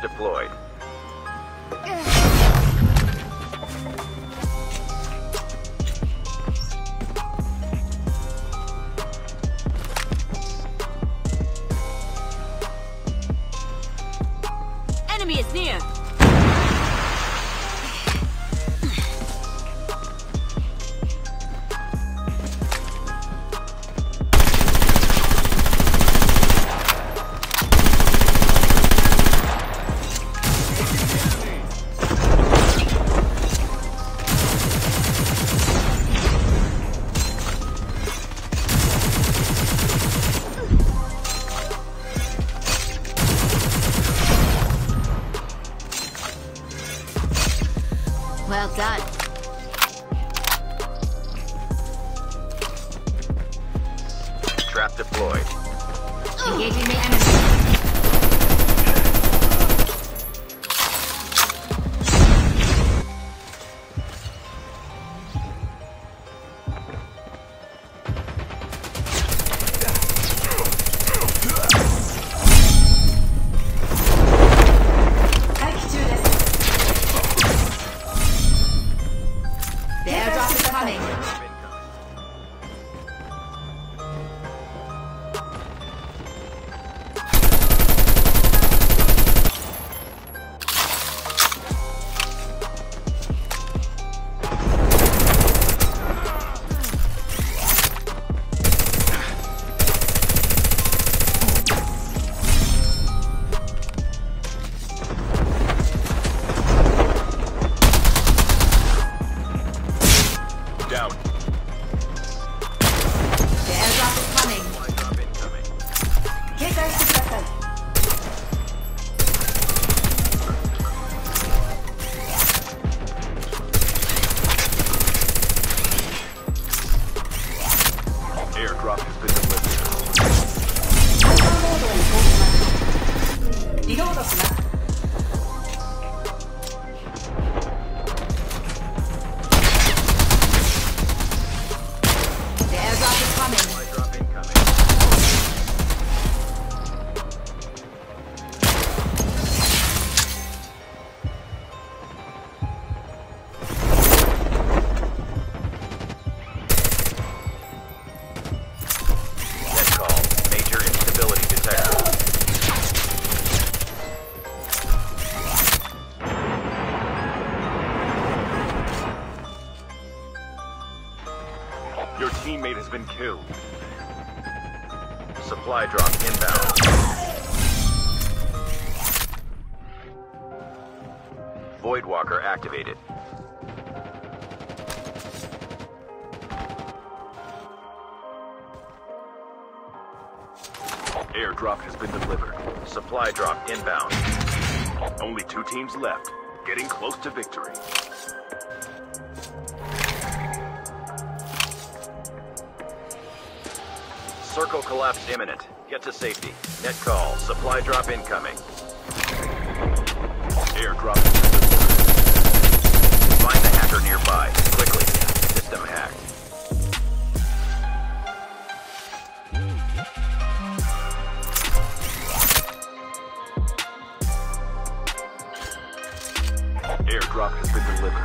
Unit deployed. Enemy is near. Well done. Trap deployed. Engaging the enemy. Your teammate has been killed. Supply drop inbound. Voidwalker activated. Airdrop has been delivered. Supply drop inbound. Only 2 teams left, getting close to victory. Circle collapse imminent. Get to safety. Net call. Supply drop incoming. Airdrop. Find the hacker nearby. Quickly. System hacked. Airdrop has been delivered.